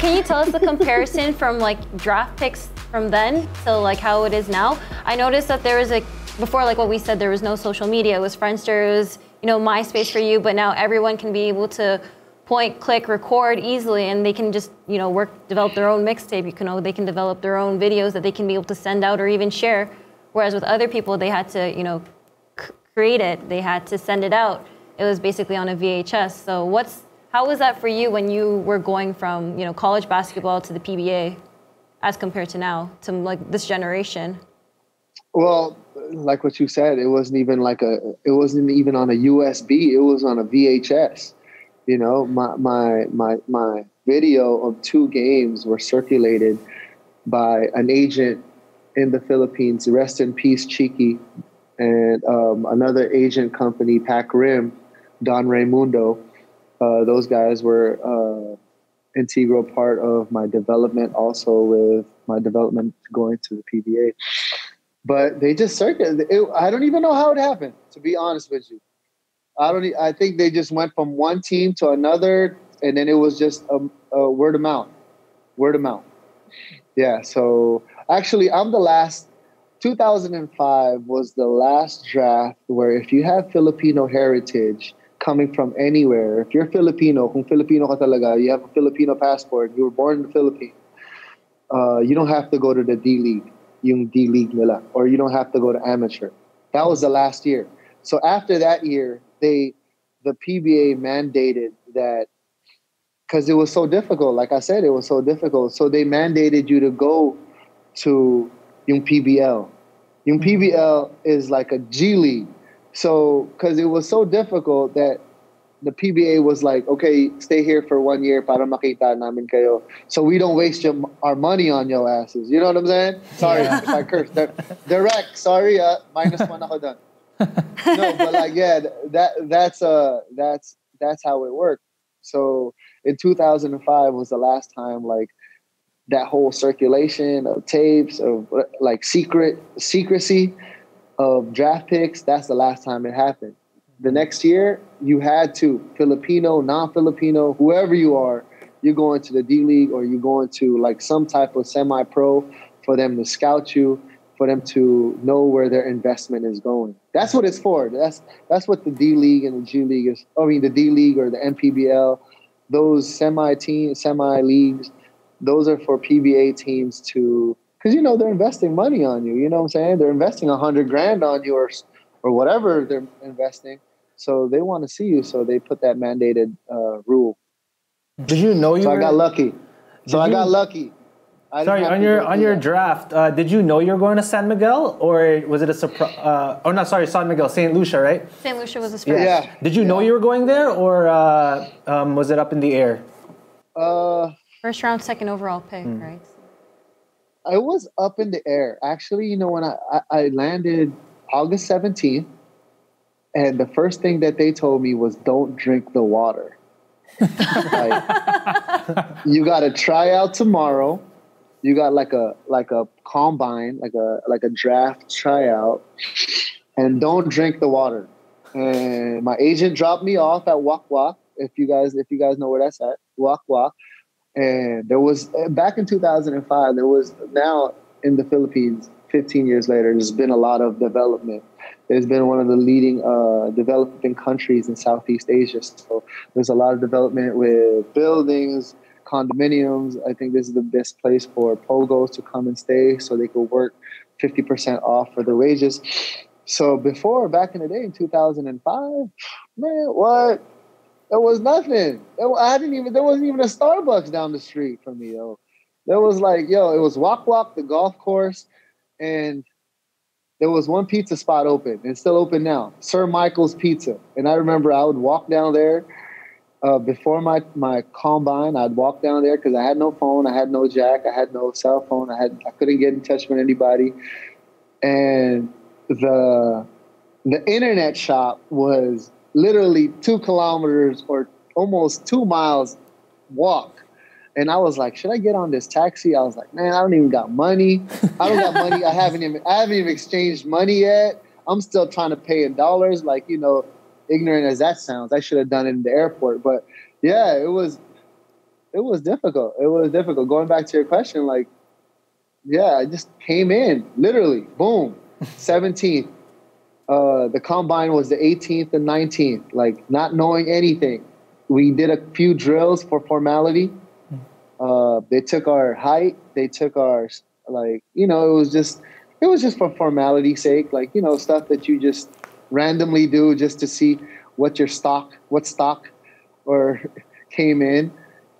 can you tell us the comparison from like draft picks from then to like how it is now? I noticed that there was a, before like what we said, there was no social media. It was Friendster, it was, you know, MySpace for you, but now everyone can be able to point, click, record easily, and they can just, you know, work, develop their own mixtape. You know, they can develop their own videos that they can be able to send out or even share. Whereas with other people, they had to, you know, create it. They had to send it out. It was basically on a VHS. So what's, how was that for you when you were going from, you know, college basketball to the PBA as compared to now, to like this generation? Well, like what you said, it wasn't even like a, it wasn't even on a USB. It was on a VHS. You know, my video of 2 games were circulated by an agent in the Philippines, rest in peace, Cheeky, and another agent company, Pac Rim, Don Raimundo. Those guys were integral part of my development, also with my development going to the PBA. But they just circulated. I don't even know how it happened, to be honest with you. I think they just went from one team to another, and then it was just a word of mouth. Word of mouth. Yeah, so actually I'm the last – 2005 was the last draft where if you have Filipino heritage coming from anywhere, if you're Filipino, kung Filipino ka talaga, you have a Filipino passport, you were born in the Philippines, you don't have to go to the D League, yung D League nila, or you don't have to go to amateur. That was the last year. So after that year, the PBA mandated that, because it was so difficult. Like I said, it was so difficult. So they mandated you to go to yung PBL. Yung PBL is like a G League. So because it was so difficult that the PBA was like, okay, stay here for 1 year para makita namin kayo. So we don't waste our money on your asses. You know what I'm saying? Sorry if I cursed. Direct. Sorry, -1 ako dun. No, but like, yeah, that's how it worked. So in 2005 was the last time, like, that whole circulation of tapes, of like secrecy of draft picks. That's the last time it happened. The next year, you had to, Filipino, non-Filipino, whoever you are, you're going to the D League, or you're going to like some type of semi-pro for them to scout you, for them to know where their investment is going. That's what it's for. That's what the D League and the G League is. I mean, the D League or the MPBL, those semi leagues, those are for PBA teams to, because, you know, they're investing money on you. You know what I'm saying? They're investing $100,000 on you or whatever they're investing. So they want to see you. So they put that mandated rule. Did you know you? So I got lucky. Sorry, on your draft, did you know you were going to San Miguel, or was it a surprise? Oh, no, sorry, St. Lucia, right? St. Lucia was a surprise. Yeah. Did you know you were going there, or was it up in the air? First round, second overall pick, right? I was up in the air. Actually, you know, when I landed August 17th, and the first thing that they told me was, don't drink the water. Like, you got to try out tomorrow. You got like a combine, like a draft tryout, and don't drink the water. And my agent dropped me off at Wok Wok, if you guys know where that's at, Wok Wok. And there was, back in 2005, there was, now in the Philippines, 15 years later, there's been a lot of development. There's been one of the leading developing countries in Southeast Asia. So there's a lot of development with buildings, condominiums. I think this is the best place for pogos to come and stay, so they could work 50% off for their wages. So before, back in the day, in 2005, man, what? There was nothing. There wasn't even a Starbucks down the street from me, yo. There was like, yo, it was Wok Wok, the golf course, and there was one pizza spot open. It's still open now, Sir Michael's Pizza. And I remember I would walk down there. Before my combine, I'd walk down there because I had no phone, I had no jack, I had no cell phone, I couldn't get in touch with anybody, and the internet shop was literally 2 kilometers or almost 2 miles walk, and I was like, should I get on this taxi? I was like, man, I don't even got money. I haven't even exchanged money yet. I'm still trying to pay in dollars, like, you know. Ignorant as that sounds, I should have done it in the airport. But yeah, it was it was difficult. It was difficult. Going back to your question, like, yeah, I just came in, literally, boom, 17th. The combine was the 18th and 19th, like not knowing anything. We did a few drills for formality. They took our height. They took our, like, you know, it was just for formality's sake, like, you know, stuff that you just randomly do just to see what stock or came in.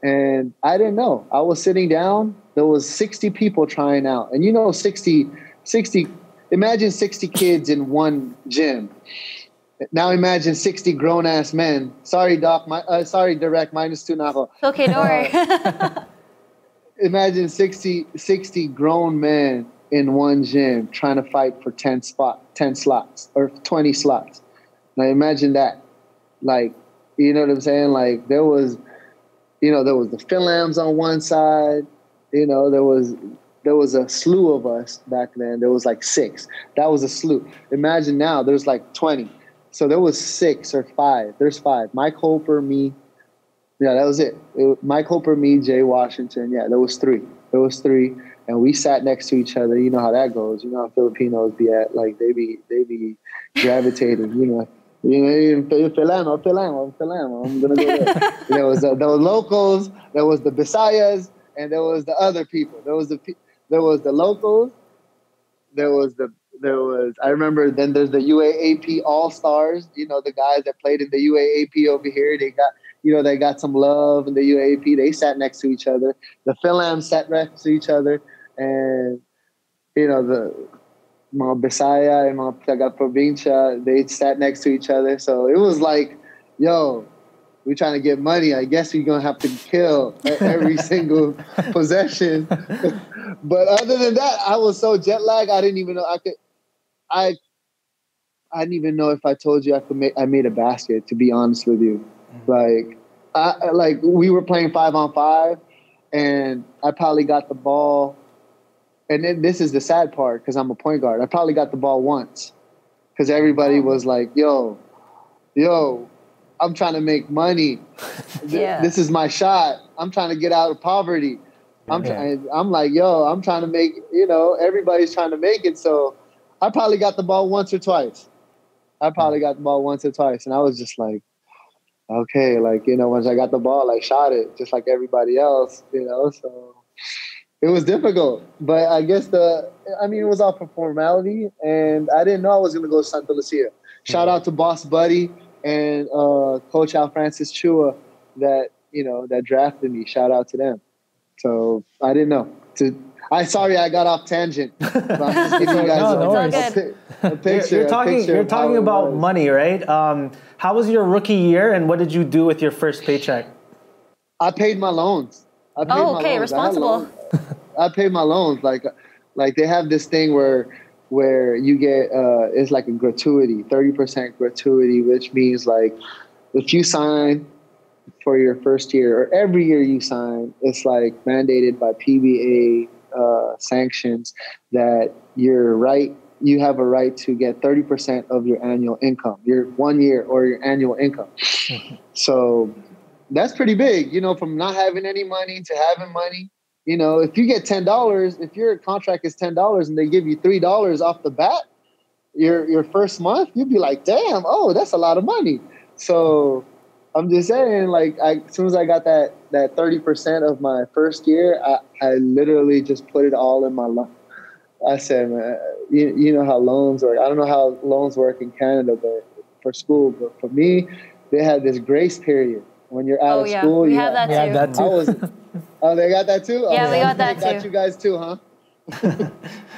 And I didn't know. I was sitting down. There was 60 people trying out. And, you know, 60, imagine 60 kids in one gym. Now imagine 60 grown-ass men. Sorry, Doc. Sorry, Direct. Minus two, Naho. Okay, don't worry. Imagine 60 grown men in one gym trying to fight for 10 slots or 20 slots. Now imagine that. Like, you know what I'm saying? Like, there was... You know, there was the Phil Ams on one side. You know, there was a slew of us back then. There was like 6. That was a slew. Imagine now there's like 20. So there was 6 or 5. There's 5. Mike Holper, me. Yeah, that was it. Mike Holper, me, Jay Washington. Yeah, there was 3. There was 3. And we sat next to each other. You know how that goes. You know how Filipinos be at. Like, they be gravitating, you know. You know, Phil Am, I'm going to go there. There was locals, there was the Bisayas, and there was the other people. There was the locals, I remember then there's the UAAP All-Stars, you know, the guys that played in the UAAP over here, they got some love in the UAAP. They sat next to each other. The Phil Am sat next to each other, and, you know, mga Bisaya and mga taga provincia, they sat next to each other. So it was like, yo, we're trying to get money. I guess we're going to have to kill every single possession. But other than that, I was so jet lagged, I didn't even know I didn't even know if I told you I made a basket, to be honest with you. Like, we were playing 5-on-5, and I probably got the ball. And then this is the sad part, because I'm a point guard. I probably got the ball once because everybody was like, yo, I'm trying to make money. Yeah. This is my shot. I'm trying to get out of poverty. I'm like, yo, I'm trying to make, you know, everybody's trying to make it. So I probably got the ball once or twice. And I was just like, okay, like, you know, once I got the ball, I shot it just like everybody else, you know, so... It was difficult, but I guess it was all for formality, and I didn't know I was going to go to Santa Lucia. Shout out to Boss Buddy and Coach Al Francis Chua that drafted me. Shout out to them. So I didn't know. Sorry, I got off tangent. But I'm just giving you guys a picture. You're talking about money, right? How was your rookie year, and what did you do with your first paycheck? I paid my loans. Responsible. I paid my loans. Like they have this thing where you get it's like a gratuity, 30% gratuity, which means like if you sign for your first year or every year you sign, it's like mandated by PBA sanctions that you have a right to get 30% of your annual income, your 1 year or your annual income. So that's pretty big, you know, from not having any money to having money. You know, if you get $10, if your contract is $10 and they give you $3 off the bat, your first month, you'd be like, damn, oh, that's a lot of money. So I'm just saying, like, as soon as I got that 30% of my first year, I literally just put it all in my loan. I said, man, you know how loans work. I don't know how loans work in Canada, but for school, but for me, they had this grace period. When you're out of school, you have that too. Oh, they got that too. Yeah, we got that too. Got you guys too, huh?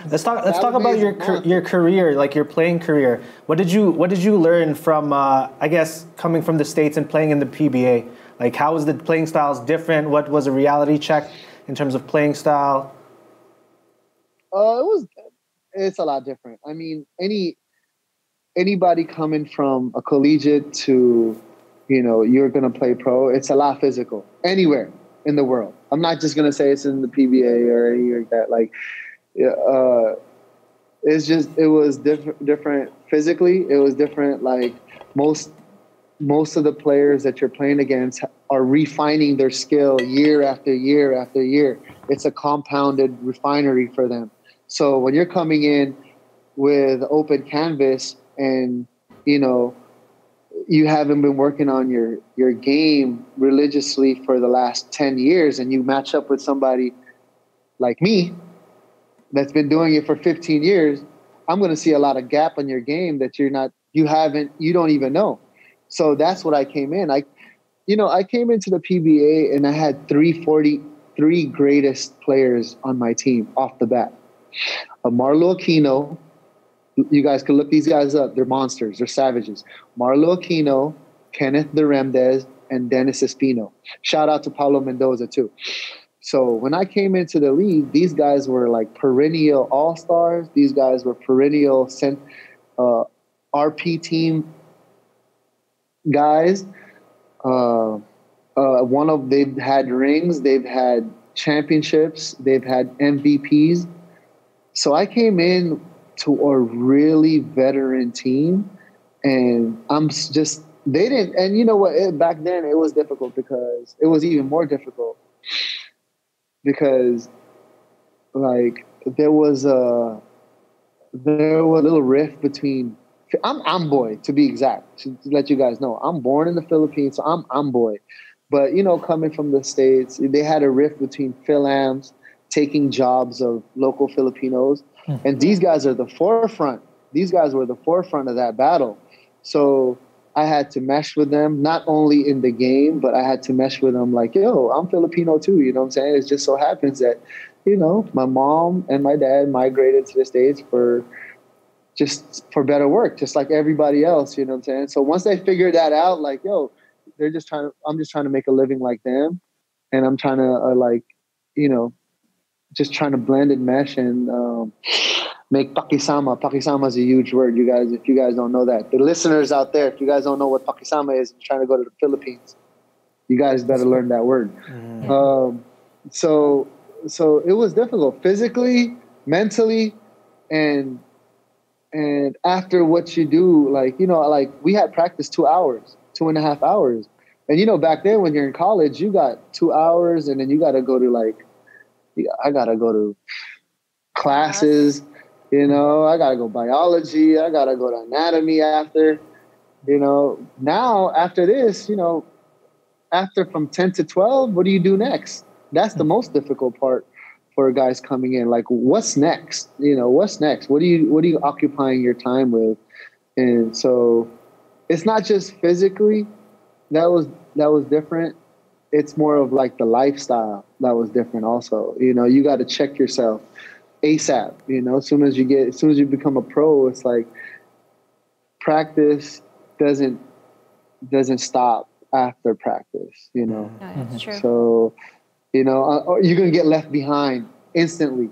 Let's talk about your career, like your playing career. What did you learn from? I guess coming from the States and playing in the PBA, like how was the playing styles different? What was a reality check in terms of playing style? It's a lot different. I mean, anybody coming from a collegiate to, you know, you're going to play pro. It's a lot physical anywhere in the world. I'm not just going to say it's in the PBA or anything like that. Like, it was different physically. It was different. Like most most of the players that you're playing against are refining their skill year after year after year. It's a compounded refinery for them. So when you're coming in with open canvas and, you know, you haven't been working on your game religiously for the last 10 years and you match up with somebody like me that's been doing it for 15 years, I'm going to see a lot of gap in your game that you're not, you haven't, you don't even know. So that's what I came in. I came into the PBA and I had 343 greatest players on my team off the bat. Marlo Aquino, you guys can look these guys up. They're monsters. They're savages. Marlo Aquino, Kenneth Duremdez, and Dennis Espino. Shout out to Paulo Mendoza too. So when I came into the league, these guys were like perennial all-stars. These guys were perennial RP team guys. They've had rings. They've had championships. They've had MVPs. So I came in to a really veteran team, and they didn't. And you know what? Back then it was difficult because it was even more difficult because, like, there was a little rift between. I'm Amboy, to be exact, to let you guys know. I'm born in the Philippines, so I'm Amboy. But, you know, coming from the States, they had a rift between Phil Am's taking jobs of local Filipinos. Mm-hmm. And these guys are the forefront. These guys were the forefront of that battle. So I had to mesh with them, not only in the game, but I had to mesh with them like, yo, I'm Filipino too, you know what I'm saying? It just so happens that, you know, my mom and my dad migrated to the States for better work, just like everybody else, you know what I'm saying? So once they figured that out, like, yo, I'm just trying to make a living like them. And I'm trying to just trying to blend and mesh and make pakisama. Pakisama is a huge word, you guys, if you guys don't know that. The listeners out there, if you guys don't know what pakisama is, you're trying to go to the Philippines, you guys better learn that word. Mm. So it was difficult physically, mentally, and after what you do, like, you know, like we had practice 2.5 hours. And, you know, back then when you're in college, you got 2 hours and then you got to go to I got to go to classes, you know, I got to go biology. I got to go to anatomy after, you know, now after this, you know, after from 10 to 12, what do you do next? That's the most difficult part. For guys coming in, like, what's next? You know, what's next? What are you occupying your time with? And so it's not just physically that was different. It's more of like the lifestyle that was different also. You know, you got to check yourself ASAP. You know, as soon as you become a pro, it's like practice doesn't stop after practice, you know? No, that's true. So, you know, you're going to get left behind instantly.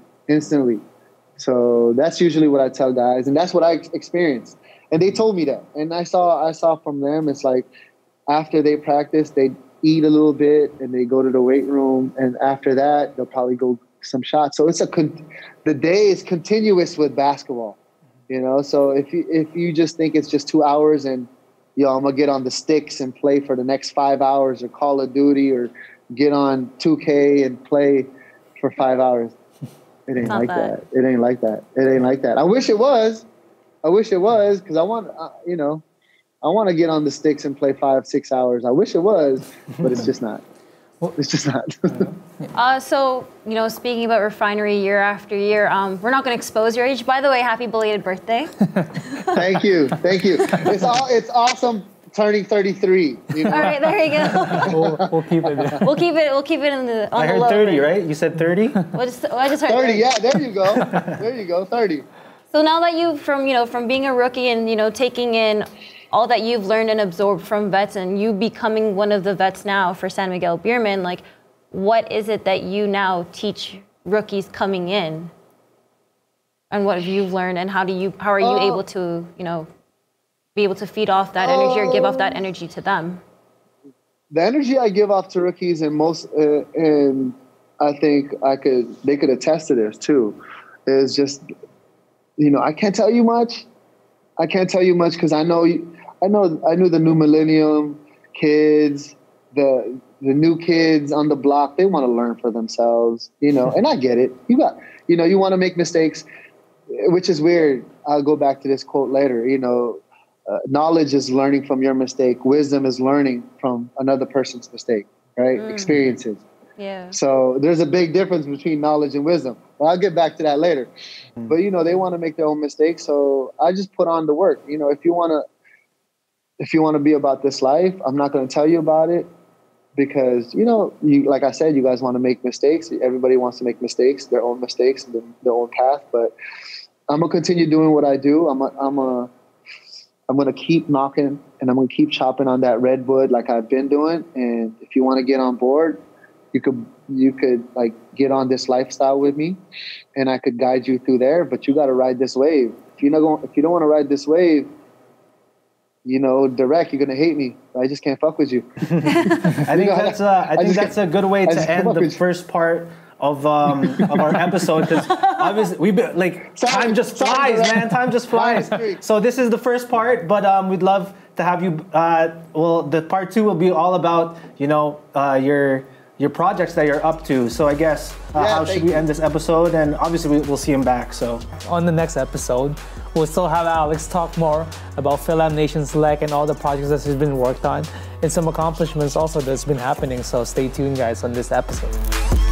So that's usually what I tell guys, and that's what I experienced. And they told me that. And I saw from them, it's like after they practice, they eat a little bit and they go to the weight room. And after that, they'll probably go some shots. So it's the day is continuous with basketball, you know? So if you just think it's just 2 hours and, you know, I'm going to get on the sticks and play for the next 5 hours or Call of Duty or get on 2K and play for 5 hours. It ain't like that. It ain't like that. It ain't like that. I wish it was because I want, you know, I want to get on the sticks and play 5-6 hours. I wish it was, but it's just not. Well, it's just not. So, you know, speaking about refinery year after year, we're not going to expose your age. By the way, happy belated birthday. Thank you. Thank you. It's awesome. Turning 33. You know? All right, there you go. We'll keep it there. We'll keep it in the. On I heard the 30, range. Right? You said 30. I just heard 30. Yeah, there you go. There you go. 30. So now that you from being a rookie and taking in all that you've learned and absorbed from vets, and you becoming one of the vets now for San Miguel Beerman, like, what is it that you now teach rookies coming in? And what have you learned, and how are you able to be able to feed off that energy or give off that energy to them? The energy I give off to rookies, and most, and I think they could attest to this too, is just, I can't tell you much. I can't tell you much because I knew the new millennium kids, the new kids on the block. They want to learn for themselves, you know. And I get it. You want to make mistakes, which is weird. I'll go back to this quote later. You know, knowledge is learning from your mistake. Wisdom is learning from another person's mistake, right? Mm. Experiences. Yeah. So there's a big difference between knowledge and wisdom. But I'll get back to that later. Mm. But, you know, they want to make their own mistakes. So I just put on the work. You know, if you want to be about this life, I'm not going to tell you about it because, you know, like I said, you guys want to make mistakes. Everybody wants to make mistakes, their own mistakes, their own path. But I'm going to continue doing what I do. I'm going to keep knocking and I'm going to keep chopping on that redwood like I've been doing. And if you want to get on board, you could like get on this lifestyle with me and I could guide you through there, but you got to ride this wave. If you don't want to ride this wave, you know, direct, you're going to hate me. I just can't fuck with you. I think that's a good way to end the first part of our episode, because obviously we've been like, time just flies. So this is the first part, but we'd love to have you. Well, the part two will be all about, you know, your projects that you're up to. So I guess how should we end this episode? And obviously we'll see him back. So on the next episode, we'll still have Alex talk more about Phil Am Nation's League and all the projects that he's been worked on and some accomplishments also that's been happening. So stay tuned guys on this episode.